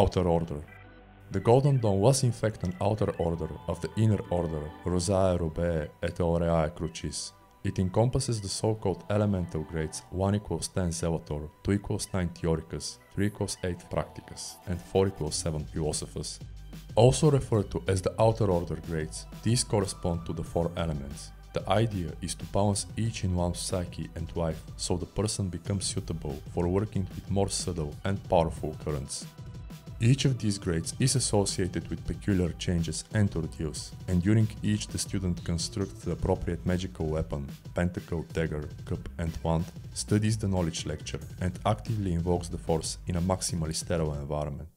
outer order. The Golden Dawn was in fact an outer order of the inner order, Rosae Rubae et Aureae Crucis. It encompasses the so-called elemental grades 1 = 10 Zelator, 2 = 9 Theoricus, 3 = 8 Practicus, and 4 = 7 Philosophus. Also referred to as the outer order grades, these correspond to the four elements. The idea is to balance each in one's psyche and life, so the person becomes suitable for working with more subtle and powerful currents. Each of these grades is associated with peculiar changes and ordeals, and during each the student constructs the appropriate magical weapon, pentacle, dagger, cup and wand, studies the knowledge lecture, and actively invokes the force in a maximally sterile environment.